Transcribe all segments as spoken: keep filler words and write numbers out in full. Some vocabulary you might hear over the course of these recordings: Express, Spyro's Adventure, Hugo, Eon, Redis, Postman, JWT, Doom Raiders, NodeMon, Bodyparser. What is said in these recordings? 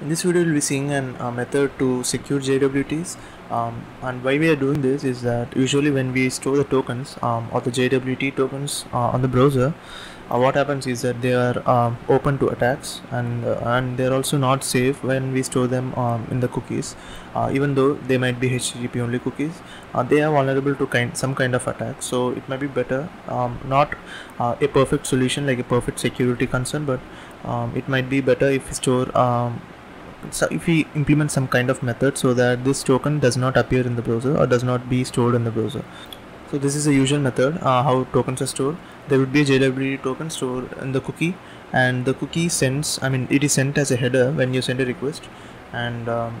In this video, we will be seeing an uh, method to secure J W Ts, um, and why we are doing this is that usually when we store the tokens um, or the J W T tokens uh, on the browser, uh, what happens is that they are uh, open to attacks, and uh, and they are also not safe when we store them um, in the cookies. Uh, even though they might be H T T P only cookies, uh, they are vulnerable to kind some kind of attack. So it might be better, um, not uh, a perfect solution like a perfect security concern, but um, it might be better if we store. Um, So if we implement some kind of method so that this token does not appear in the browser or does not be stored in the browser. So this is a usual method uh, how tokens are stored. There would be a J W T token stored in the cookie, and the cookie sends, I mean it is sent as a header when you send a request, and um,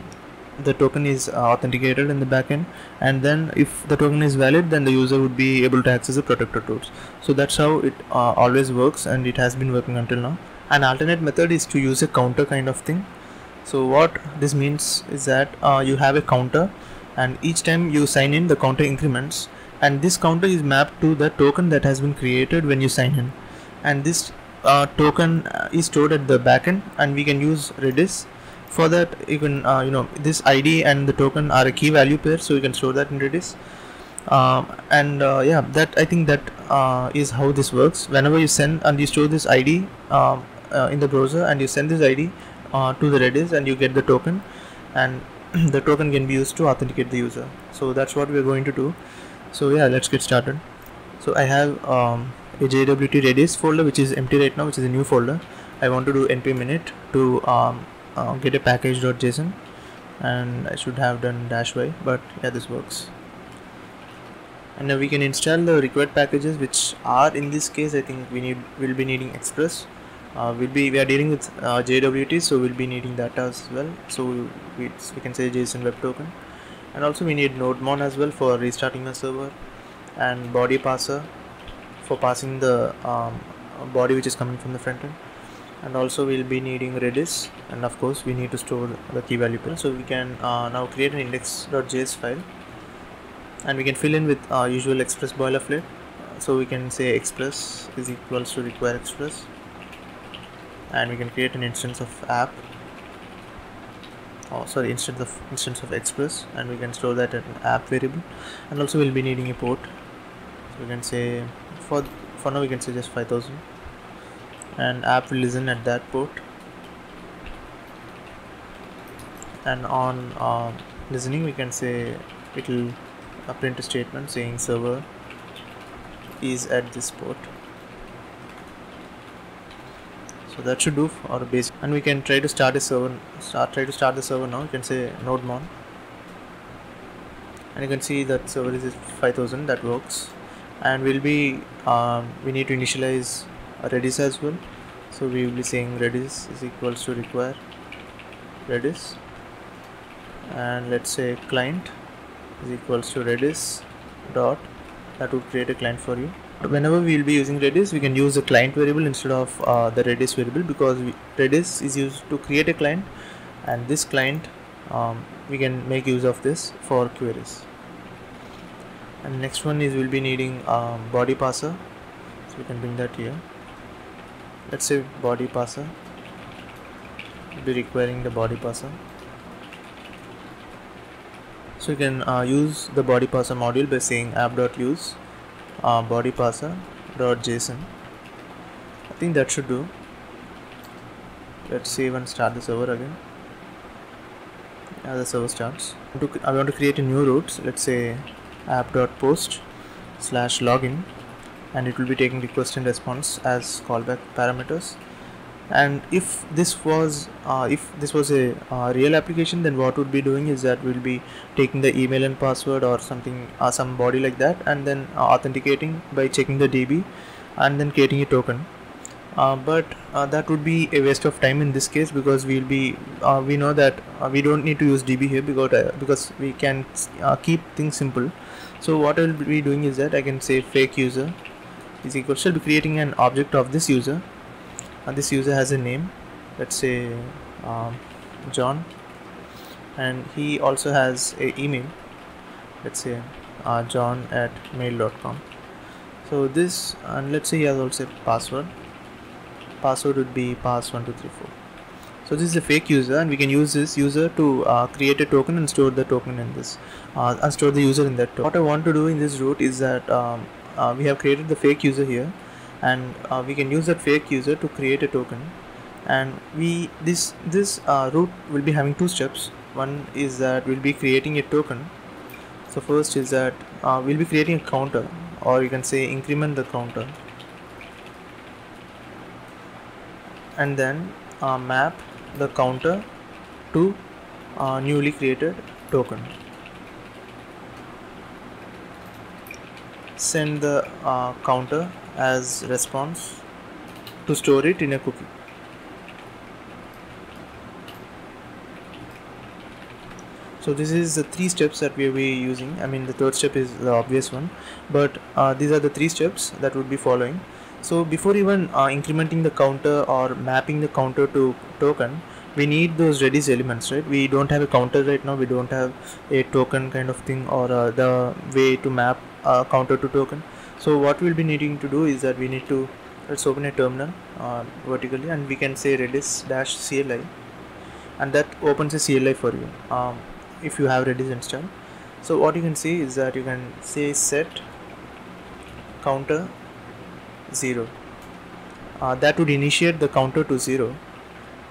the token is authenticated in the backend, and then if the token is valid, then the user would be able to access the protected routes. So that's how it uh, always works, and it has been working until now. An alternate method is to use a counter kind of thing. So what this means is that uh, you have a counter, and each time you sign in the counter increments, and this counter is mapped to the token that has been created when you sign in, and this uh, token is stored at the backend, and we can use Redis for that. You can uh, you know this I D and the token are a key value pair, so you can store that in Redis. Um, and uh, yeah, that I think that uh, is how this works. Whenever you send and you store this I D uh, uh, in the browser, and you send this I D Uh, to the Redis, and you get the token, and the token can be used to authenticate the user. So that's what we're going to do. So yeah, let's get started. So I have um, a J W T Redis folder which is empty right now, which is a new folder. I want to do npm init to um, uh, get a package.json, and I should have done dash y, but yeah, this works. And now we can install the required packages, which are in this case I think we need will be needing Express. Uh, we'll be we are dealing with uh, J W T, so we'll be needing that as well. So we, we, we can say JSON web token, and also we need NodeMon as well for restarting the server, and Bodyparser for passing the um, body which is coming from the front end, and also we'll be needing Redis, and of course we need to store the key value pair. So we can uh, now create an index.js file, and we can fill in with our usual Express boilerplate. So we can say Express is equals to require Express, and we can create an instance of app, oh sorry instance of instance of Express, and we can store that at an app variable, and also we'll be needing a port. So we can say for for now we can say just five thousand, and app will listen at that port, and on uh, listening we can say it will print a statement saying server is at this port. So that should do for our basic, and we can try to start a server. Start try to start the server now. You can say NodeMon, and you can see that server is five thousand. That works, and we'll be um, we need to initialize Redis as well. So we will be saying Redis is equals to require Redis, and let's say client is equals to Redis dot. That would create a client for you. Whenever we will be using Redis, we can use the client variable instead of uh, the Redis variable, because we, Redis is used to create a client, and this client um, we can make use of this for queries. And next one is we'll be needing um, body parser, so we can bring that here. Let's say body parser, we'll be requiring the body parser. So you can uh, use the body parser module by saying app.use Uh, body parser dot json. I think that should do. Let's save and start the server again. Now the server starts. I want to create a new route. Let's say app.post slash login, and it will be taking request and response as callback parameters. And if this was uh, if this was a uh, real application, then what would be doing is that we'll be taking the email and password or something or uh, some body like that, and then uh, authenticating by checking the D B and then creating a token, uh, but uh, that would be a waste of time in this case, because we'll be uh, we know that uh, we don't need to use D B here, because uh, because we can uh, keep things simple. So what I'll be doing is that I can say fake user is equal to be creating an object of this user. And this user has a name, let's say um, John, and he also has a email, let's say uh, John at mail dot com. So this, and let's say he has also a password. Password would be pass one two three four. So this is a fake user, and we can use this user to uh, create a token and store the token in this uh, and store the user in that token. What I want to do in this route is that um, uh, we have created the fake user here, and uh, we can use that fake user to create a token. And we this this uh, route will be having two steps. One is that we'll be creating a token. So first is that uh, we'll be creating a counter, or you can say increment the counter, and then uh, map the counter to uh, newly created token. Send the uh, counter as response to store it in a cookie. So this is the three steps that we will be using. I mean, the third step is the obvious one, but uh, these are the three steps that would be following. So before even uh, incrementing the counter or mapping the counter to token, we need those Redis elements, right? We don't have a counter right now. We don't have a token kind of thing, or uh, the way to map uh, counter to token. So what we'll be needing to do is that we need to, let's open a terminal uh, vertically, and we can say redis dash C L I, and that opens a C L I for you. Um, if you have Redis installed. So what you can see is that you can say set counter zero, uh, that would initiate the counter to zero,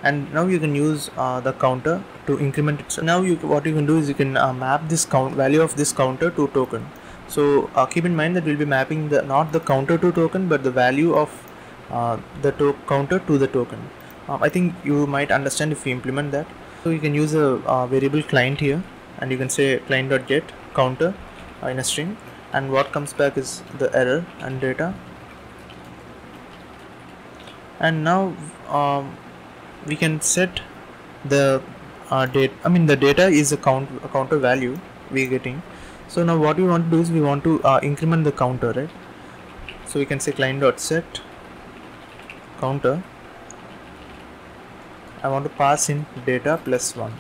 and now you can use uh, the counter to increment it. So now you, what you can do is you can uh, map this count value of this counter to token. So uh, keep in mind that we'll be mapping the not the counter to token, but the value of uh, the to counter to the token. uh, I think you might understand if we implement that. So you can use a uh, variable client here, and you can say client.get counter uh, in a string, and what comes back is the error and data. And now um, we can set the uh, date, I mean the data is a, count, a counter value we are getting. So now what we want to do is we want to uh, increment the counter, right? So we can say client.set counter. I want to pass in data plus one.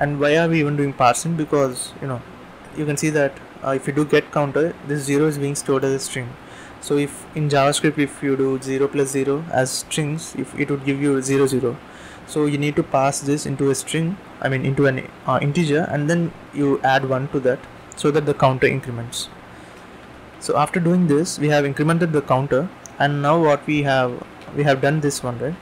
And why are we even doing parsing? Because you know, you can see that uh, if you do get counter, this zero is being stored as a string. So if in JavaScript, if you do zero plus zero as strings, if it would give you zero zero. So you need to pass this into a string, I mean into an uh, integer, and then you add one to that so that the counter increments. So after doing this, we have incremented the counter, and now what we have we have done this one, right?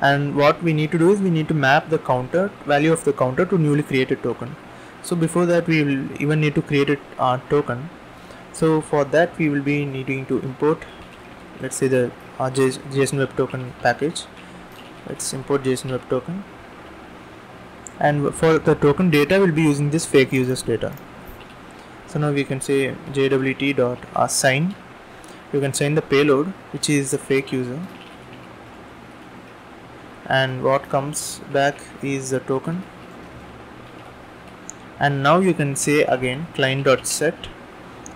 And what we need to do is we need to map the counter value of the counter to newly created token. So before that, we will even need to create a uh, token. So for that, we will be needing to import, let's say, the uh, JSON web token package. Let's import JSON web token, and for the token data we'll be using this fake users data. So now we can say J W T dot assign. You can assign the payload, which is the fake user, and what comes back is the token. And now you can say again client.set,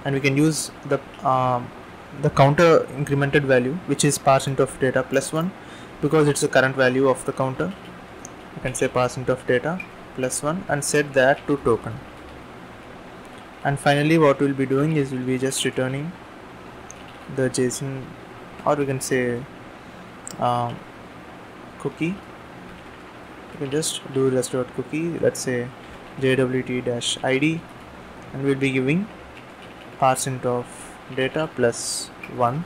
and we can use the uh, the counter incremented value, which is parseInt of data plus one, because it's the current value of the counter. You can say parseInt of data plus one and set that to token. And finally what we'll be doing is we'll be just returning the JSON, or we can say uh, cookie. You can just do rest.cookie, let's say J W T dash I D, and we'll be giving parseInt of data plus one,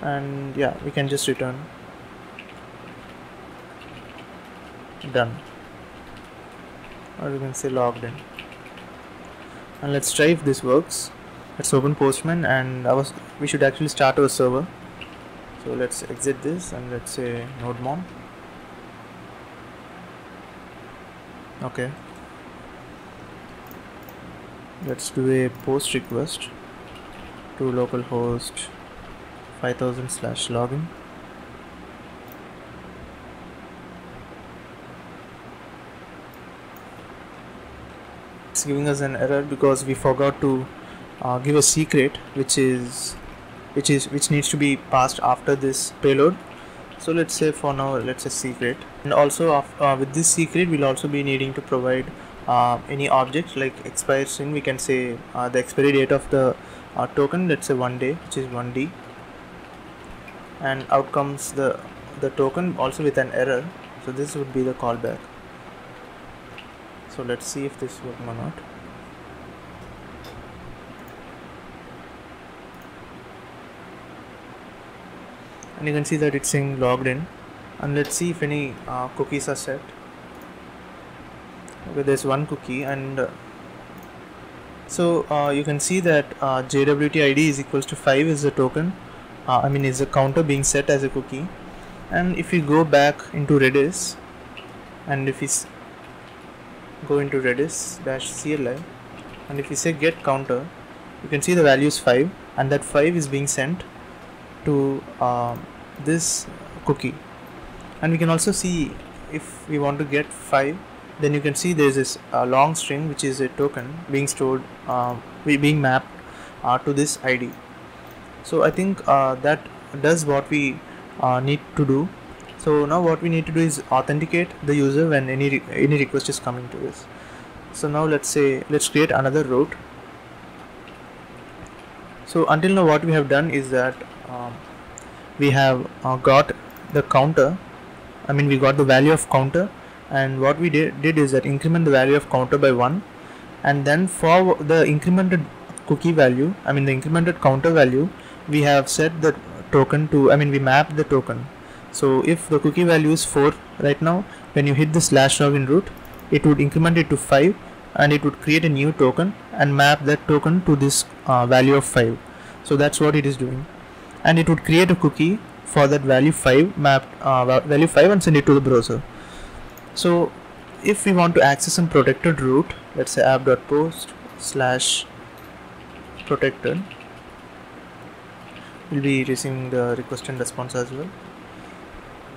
and yeah, we can just return done, or we can say logged in. And let's try if this works. Let's open Postman, and I was we should actually start our server. So let's exit this, and let's say NodeMon. Okay, let's do a post request to localhost five thousand slash login. It's giving us an error because we forgot to uh, give a secret, which is Which is which needs to be passed after this payload. So let's say for now, let's say secret. And also after, uh, with this secret, we'll also be needing to provide uh, any object like expire string. We can say uh, the expiry date of the uh, token. Let's say one day, which is one D. and out comes the the token also with an error. So this would be the callback. So let's see if this works or not. And you can see that it's saying logged in. And let's see if any uh, cookies are set. Okay, there's one cookie, and uh, so uh, you can see that uh, J W T I D is equals to five is the token. Uh, I mean, is the counter being set as a cookie. And if you go back into Redis, and if we go into redis dash C L I, and if you say get counter, you can see the value is five, and that five is being sent to uh, this cookie. And we can also see, if we want to get five, then you can see there is this uh, long string which is a token being stored, uh, being mapped uh, to this I D. So I think uh, that does what we uh, need to do. So now what we need to do is authenticate the user when any re any request is coming to this. So now let's say let's create another route. So until now what we have done is that um, we have uh, got the counter. I mean, we got the value of counter, and what we did, did is that increment the value of counter by one, and then for the incremented cookie value, I mean the incremented counter value, we have set the token to, I mean we mapped the token. So if the cookie value is four right now, when you hit the slash login route, it would increment it to five, and it would create a new token and map that token to this uh, value of five. So that's what it is doing, and it would create a cookie for that value five, mapped uh, value five, and send it to the browser. So if we want to access some protected route, let's say app.post slash protected, we'll be receiving the request and response as well.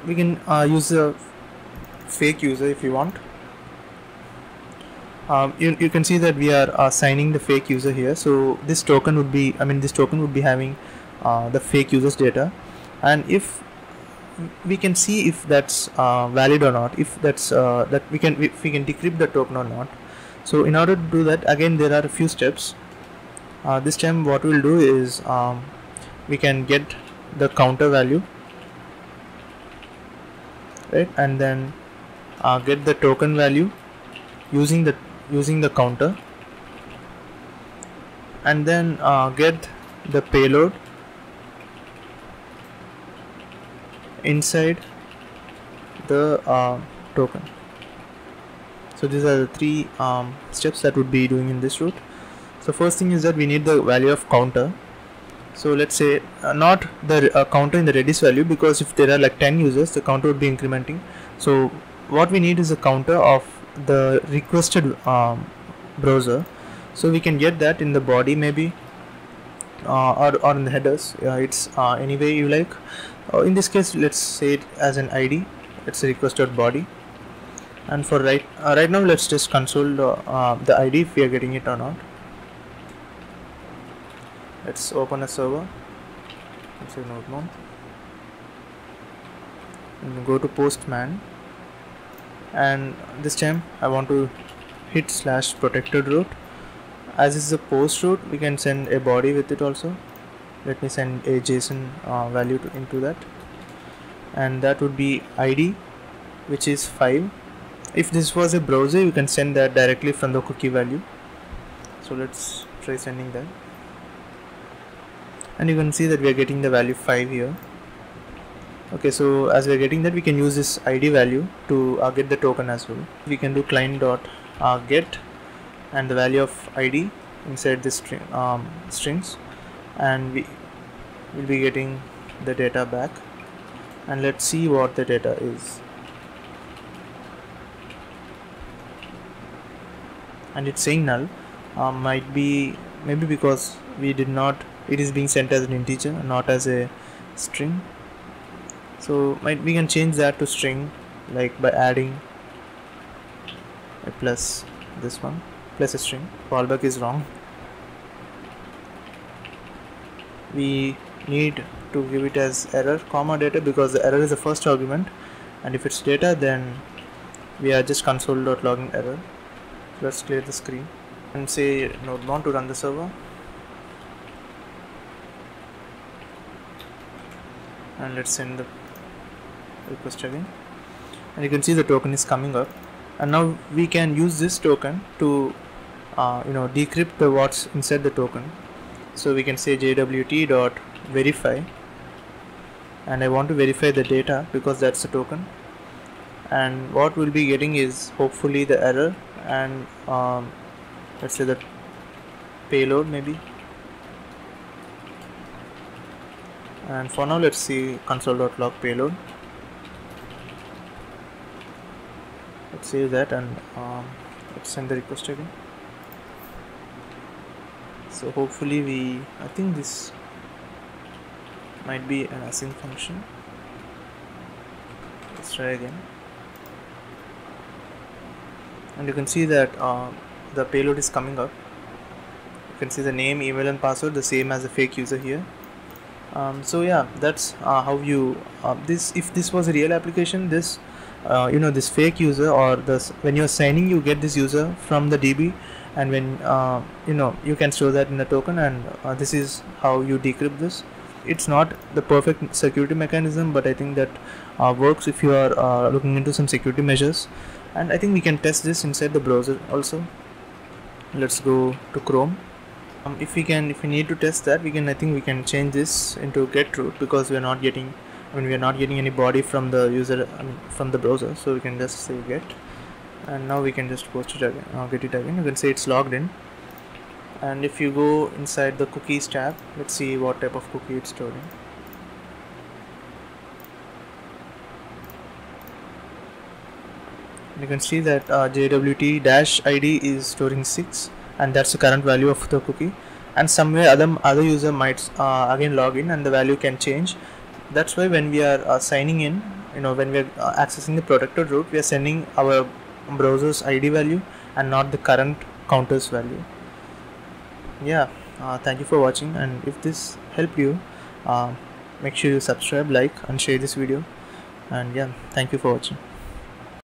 We can uh, use a fake user if you want. Um, you, you can see that we are assigning the fake user here. So this token would be, I mean this token would be having uh, the fake user's data. And if we can see if that's uh, valid or not, if that's uh, that we can if we can decrypt the token or not. So in order to do that, again there are a few steps. Uh, this time what we'll do is um, we can get the counter value, right, and then uh, get the token value using the using the counter, and then uh, get the payload inside the uh, token. So these are the three um, steps that would be doing in this route. So first thing is that we need the value of counter. So let's say uh, not the uh, counter in the Redis value, because if there are like ten users, the counter would be incrementing. So what we need is a counter of the requested um, browser. So we can get that in the body maybe, uh, or, or in the headers. Uh, it's uh, any way you like. Uh, in this case, let's say it as an I D. It's a requested body. And for right uh, right now, let's just console uh, uh, the I D if we are getting it or not. Let's open a server. Let's say NodeMon. And go to Postman. And this time, I want to hit slash protected route. As is the post route, we can send a body with it also. Let me send a JSON uh, value to, into that, and that would be I D, which is five. If this was a browser, you can send that directly from the cookie value. So let's try sending that, and you can see that we are getting the value five here. Okay, so as we are getting that, we can use this I D value to uh, get the token as well. We can do client dot uh, get and the value of I D inside this string, um, strings. And we will be getting the data back, and let's see what the data is. And it's saying null, uh, might be maybe because we did not, it is being sent as an integer, not as a string. So might we can change that to string, like by adding a plus this one plus a string. Fallback is wrong. We need to give it as error comma data, because the error is the first argument, and if it's data, then we are just console.login error. Let's clear the screen and say NodeMon to run the server. and let's send the request again, and you can see the token is coming up. And now we can use this token to uh, you know decrypt what's inside the token. So we can say J W T dot verify, and I want to verify the data because that's the token. And what we'll be getting is hopefully the error and um, let's say the payload maybe. And for now let's see console dot log payload. Let's save that and um, let's send the request again. So hopefully we, I think this might be an async function. Let's try again. And you can see that uh, the payload is coming up. You can see the name, email and password, the same as the fake user here. Um, so yeah, that's uh, how you uh, this if this was a real application, this uh, you know this fake user or this when you're signing you get this user from the D B, and when uh, you know you can store that in the token, and uh, this is how you decrypt this. It's not the perfect security mechanism, but I think that uh, works if you are uh, looking into some security measures, and I think we can test this inside the browser also. Let's go to Chrome. Um, if we can if we need to test that, we can I think we can change this into get root, because we are not getting I mean we are not getting any body from the user I mean, from the browser, so we can just say get, and now we can just post it again, uh, get it again. You can say it's logged in, and if you go inside the cookies tab, let's see what type of cookie it's storing. You can see that uh, J W T dash I D is storing six, and that's the current value of the cookie, and somewhere other, other user might uh, again log in and the value can change. That's why when we are uh, signing in, you know when we are uh, accessing the protected route, we are sending our browser's I D value and not the current counter's value. Yeah, uh, thank you for watching, and if this helped you, uh, make sure you subscribe, like and share this video, and yeah, thank you for watching.